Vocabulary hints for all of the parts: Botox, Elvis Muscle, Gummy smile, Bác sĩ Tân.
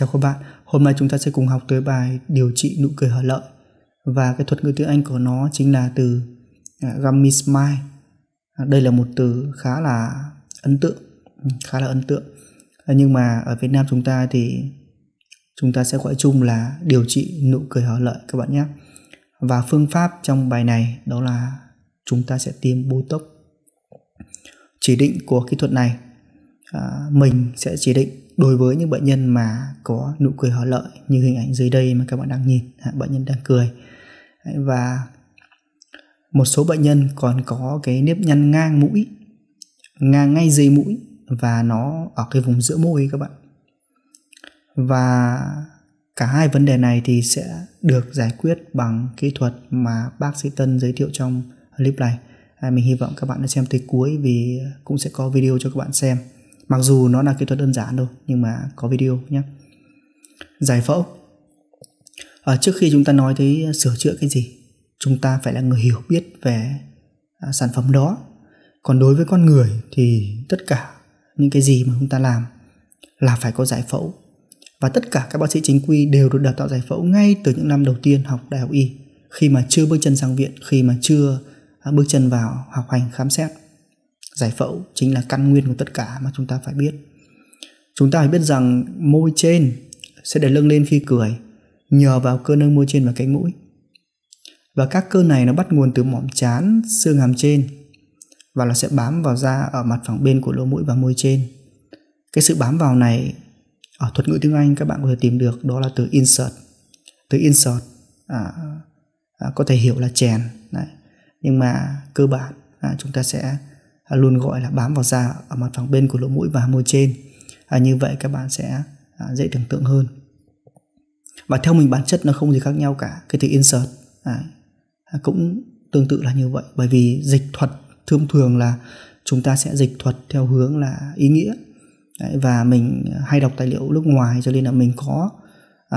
Chào các bạn, hôm nay chúng ta sẽ cùng học tới bài điều trị nụ cười hở lợi. Và cái thuật ngữ tiếng Anh của nó chính là từ Gummy smile. Đây là một từ khá là ấn tượng. Nhưng mà ở Việt Nam chúng ta thì chúng ta sẽ gọi chung là điều trị nụ cười hở lợi các bạn nhé. Và phương pháp trong bài này đó là chúng ta sẽ tiêm Botox. Chỉ định của kỹ thuật này, mình sẽ chỉ định đối với những bệnh nhân mà có nụ cười hở lợi như hình ảnh dưới đây mà các bạn đang nhìn, bệnh nhân đang cười. Và một số bệnh nhân còn có cái nếp nhăn ngang mũi, ngang ngay dưới mũi, và nó ở cái vùng giữa môi các bạn. Và cả hai vấn đề này thì sẽ được giải quyết bằng kỹ thuật mà bác sĩ Tân giới thiệu trong clip này. Mình hy vọng các bạn đã xem tới cuối vì cũng sẽ có video cho các bạn xem. Mặc dù nó là kỹ thuật đơn giản thôi nhưng mà có video nhé. Giải phẫu. Trước khi chúng ta nói tới sửa chữa cái gì, chúng ta phải là người hiểu biết về sản phẩm đó. Còn đối với con người thì tất cả những cái gì mà chúng ta làm là phải có giải phẫu. Và tất cả các bác sĩ chính quy đều được đào tạo giải phẫu ngay từ những năm đầu tiên học đại học y, khi mà chưa bước chân sang viện, khi mà chưa bước chân vào học hành khám xét. Giải phẫu chính là căn nguyên của tất cả mà chúng ta phải biết. Chúng ta phải biết rằng môi trên sẽ để nâng lên khi cười nhờ vào cơ nâng môi trên và cánh mũi. Và các cơ này nó bắt nguồn từ mỏm trán, xương hàm trên, và nó sẽ bám vào da ở mặt phẳng bên của lỗ mũi và môi trên. Cái sự bám vào này ở thuật ngữ tiếng Anh các bạn có thể tìm được, đó là từ insert. Từ insert có thể hiểu là chèn. Đấy. Nhưng mà cơ bản chúng ta sẽ luôn gọi là bám vào da ở mặt phẳng bên của lỗ mũi và môi trên. Như vậy các bạn sẽ dễ tưởng tượng hơn. Và theo mình bản chất nó không gì khác nhau cả. Cái từ insert cũng tương tự là như vậy. Bởi vì dịch thuật thông thường là chúng ta sẽ dịch thuật theo hướng là ý nghĩa. Đấy, và mình hay đọc tài liệu nước ngoài cho nên là mình có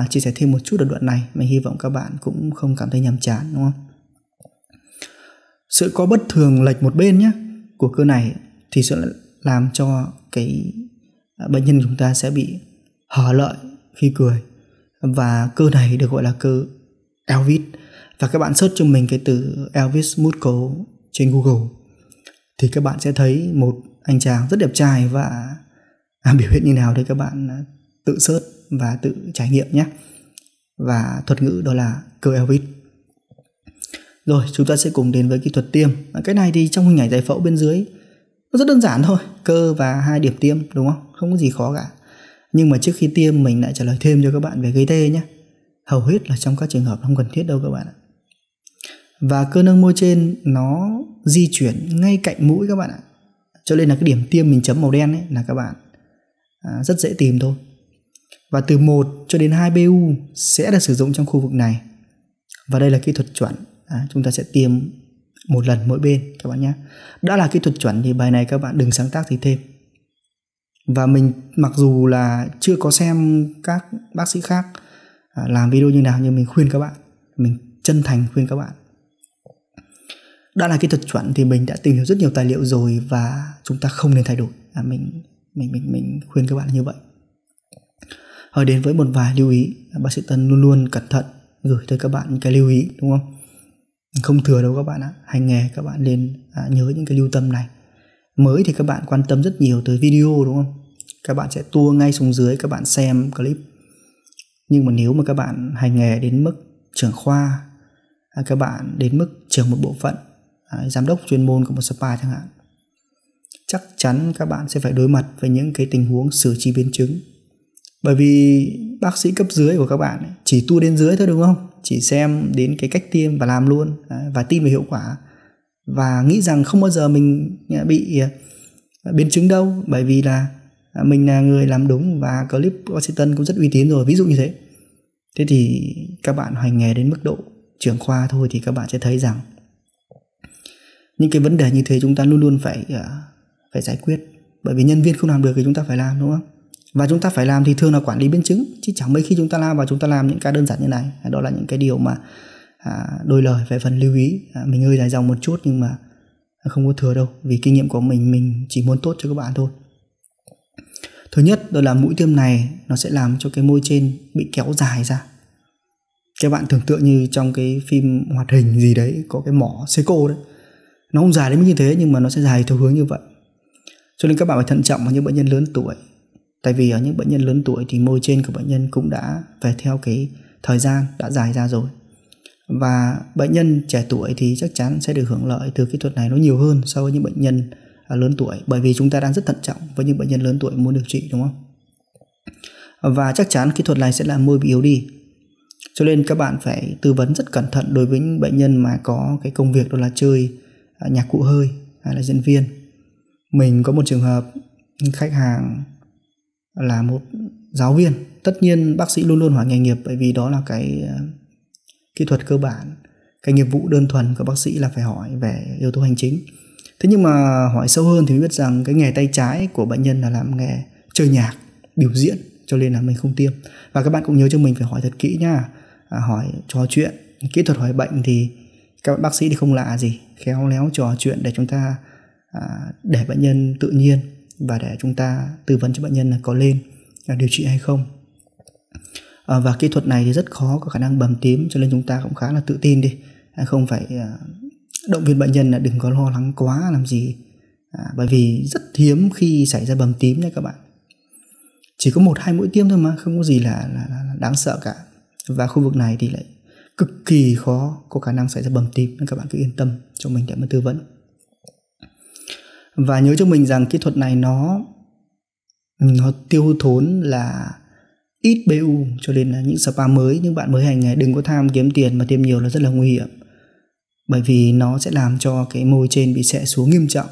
chia sẻ thêm một chút ở đoạn này. Mình hy vọng các bạn cũng không cảm thấy nhàm chán, đúng không? Sự có bất thường lệch một bên nhé của cơ này thì sẽ làm cho cái bệnh nhân chúng ta sẽ bị hở lợi khi cười. Và cơ này được gọi là cơ Elvis. Và các bạn search cho mình cái từ Elvis Muscle trên Google thì các bạn sẽ thấy một anh chàng rất đẹp trai và biểu hiện như nào đấy, các bạn tự search và tự trải nghiệm nhé. Và thuật ngữ đó là cơ Elvis. Rồi, chúng ta sẽ cùng đến với kỹ thuật tiêm. Cái này thì trong hình ảnh giải phẫu bên dưới nó rất đơn giản thôi, cơ và hai điểm tiêm, đúng không? Không có gì khó cả. Nhưng mà trước khi tiêm mình lại trả lời thêm cho các bạn về gây tê nhé. Hầu hết là trong các trường hợp không cần thiết đâu các bạn ạ. Và cơ nâng môi trên nó di chuyển ngay cạnh mũi các bạn ạ. Cho nên là cái điểm tiêm mình chấm màu đen ấy là các bạn rất dễ tìm thôi. Và từ 1 cho đến 2 BU sẽ được sử dụng trong khu vực này. Và đây là kỹ thuật chuẩn. Chúng ta sẽ tiêm một lần mỗi bên các bạn nhé. Đã là kỹ thuật chuẩn thì bài này các bạn đừng sáng tác gì thêm. Và mình mặc dù là chưa có xem các bác sĩ khác làm video như nào, nhưng mình khuyên các bạn, mình chân thành khuyên các bạn. Đã là kỹ thuật chuẩn thì mình đã tìm hiểu rất nhiều tài liệu rồi và chúng ta không nên thay đổi. Mình khuyên các bạn như vậy. Hồi đến với một vài lưu ý, bác sĩ Tân luôn luôn cẩn thận gửi tới các bạn những cái lưu ý, đúng không? Không thừa đâu các bạn ạ. Hành nghề các bạn nên nhớ những cái lưu tâm này. Mới thì các bạn quan tâm rất nhiều tới video, đúng không? Các bạn sẽ tua ngay xuống dưới, các bạn xem clip. Nhưng mà nếu mà các bạn hành nghề đến mức trưởng khoa, các bạn đến mức trưởng một bộ phận, giám đốc chuyên môn của một spa chẳng hạn, chắc chắn các bạn sẽ phải đối mặt với những cái tình huống xử trí biến chứng. Bởi vì bác sĩ cấp dưới của các bạn ấy, chỉ tua đến dưới thôi, đúng không? Chỉ xem đến cái cách tiêm và làm luôn, và tin về hiệu quả, và nghĩ rằng không bao giờ mình bị biến chứng đâu, bởi vì là mình là người làm đúng và clip bác sĩ Tân cũng rất uy tín rồi, ví dụ như thế. Thế thì các bạn hành nghề đến mức độ trưởng khoa thôi thì các bạn sẽ thấy rằng những cái vấn đề như thế chúng ta luôn luôn phải giải quyết. Bởi vì nhân viên không làm được thì chúng ta phải làm, đúng không? Và chúng ta phải làm thì thường là quản lý biến chứng, chứ chẳng mấy khi chúng ta làm những cái đơn giản như này. Đó là những cái điều mà đôi lời về phần lưu ý. Mình hơi dài dòng một chút nhưng mà không có thừa đâu, vì kinh nghiệm của mình chỉ muốn tốt cho các bạn thôi. Thứ nhất đó là mũi tiêm này nó sẽ làm cho cái môi trên bị kéo dài ra. Các bạn tưởng tượng như trong cái phim hoạt hình gì đấy có cái mỏ Seiko đấy, nó không dài đến như thế nhưng mà nó sẽ dài theo hướng như vậy. Cho nên các bạn phải thận trọng với những bệnh nhân lớn tuổi, tại vì ở những bệnh nhân lớn tuổi thì môi trên của bệnh nhân cũng đã về theo cái thời gian đã dài ra rồi, và bệnh nhân trẻ tuổi thì chắc chắn sẽ được hưởng lợi từ kỹ thuật này nó nhiều hơn so với những bệnh nhân lớn tuổi, bởi vì chúng ta đang rất thận trọng với những bệnh nhân lớn tuổi muốn điều trị, đúng không? Và chắc chắn kỹ thuật này sẽ làm môi bị yếu đi, cho nên các bạn phải tư vấn rất cẩn thận đối với những bệnh nhân mà có cái công việc đó là chơi nhạc cụ hơi hay là diễn viên. Mình có một trường hợp khách hàng là một giáo viên. Tất nhiên bác sĩ luôn luôn hỏi nghề nghiệp, bởi vì đó là cái kỹ thuật cơ bản. Cái nghiệp vụ đơn thuần của bác sĩ là phải hỏi về yếu tố hành chính. Thế nhưng mà hỏi sâu hơn thì mới biết rằng cái nghề tay trái của bệnh nhân là làm nghề chơi nhạc, biểu diễn, cho nên là mình không tiêm. Và các bạn cũng nhớ cho mình phải hỏi thật kỹ nha, hỏi trò chuyện. Kỹ thuật hỏi bệnh thì các bác sĩ thì không lạ gì, khéo léo trò chuyện để chúng ta để bệnh nhân tự nhiên và để chúng ta tư vấn cho bệnh nhân là có lên điều trị hay không. Và kỹ thuật này thì rất khó có khả năng bầm tím, cho nên chúng ta cũng khá là tự tin đi, không phải động viên bệnh nhân là đừng có lo lắng quá làm gì, bởi vì rất hiếm khi xảy ra bầm tím đấy các bạn. Chỉ có 1-2 mũi tiêm thôi mà, không có gì là đáng sợ cả. Và khu vực này thì lại cực kỳ khó có khả năng xảy ra bầm tím, nên các bạn cứ yên tâm cho mình để mà tư vấn. Và nhớ cho mình rằng kỹ thuật này nó tiêu thốn là ít BU, cho nên là những spa mới, những bạn mới hành nghề đừng có tham kiếm tiền mà tiêm nhiều là rất là nguy hiểm, bởi vì nó sẽ làm cho cái môi trên bị xệ xuống nghiêm trọng,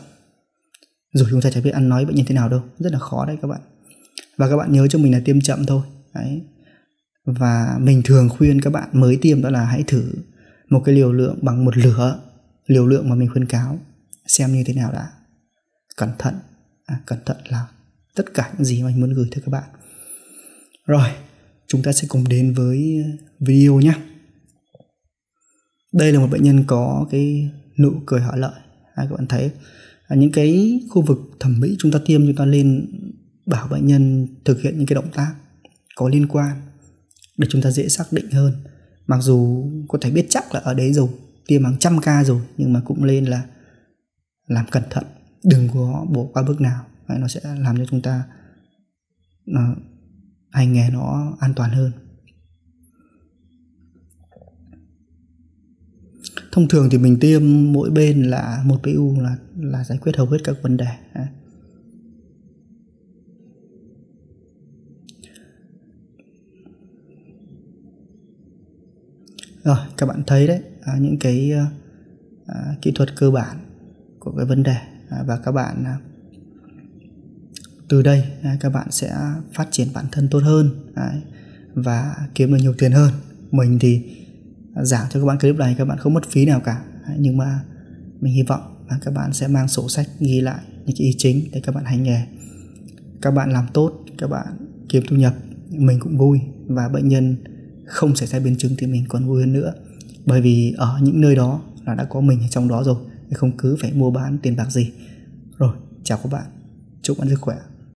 rồi chúng ta chả biết ăn nói bệnh nhân thế nào đâu, rất là khó đấy các bạn. Và các bạn nhớ cho mình là tiêm chậm thôi đấy. Và mình thường khuyên các bạn mới tiêm đó là hãy thử một cái liều lượng bằng 1/4 liều lượng mà mình khuyên cáo, xem như thế nào đã. Cẩn thận là tất cả những gì mình muốn gửi tới các bạn. Rồi, chúng ta sẽ cùng đến với video nhé. Đây là một bệnh nhân có cái nụ cười hở lợi. Các bạn thấy những cái khu vực thẩm mỹ chúng ta tiêm, chúng ta lên bảo bệnh nhân thực hiện những cái động tác có liên quan để chúng ta dễ xác định hơn. Mặc dù có thể biết chắc là ở đấy rồi, tiêm hàng trăm ca rồi, nhưng mà cũng lên là làm cẩn thận, đừng có bỏ qua bước nào. Nó sẽ làm cho chúng ta hành nghề nó an toàn hơn. Thông thường thì mình tiêm mỗi bên là 1 PU là giải quyết hầu hết các vấn đề. Rồi, các bạn thấy đấy, những cái kỹ thuật cơ bản của cái vấn đề. Và các bạn từ đây các bạn sẽ phát triển bản thân tốt hơn và kiếm được nhiều tiền hơn. Mình thì giảng cho các bạn clip này, các bạn không mất phí nào cả, nhưng mà mình hy vọng là các bạn sẽ mang sổ sách ghi lại những cái ý chính để các bạn hành nghề. Các bạn làm tốt, các bạn kiếm thu nhập, mình cũng vui, và bệnh nhân không xảy ra biến chứng thì mình còn vui hơn nữa, bởi vì ở những nơi đó là đã có mình ở trong đó rồi, không cứ phải mua bán tiền bạc gì. Rồi, chào các bạn, chúc bạn sức khỏe.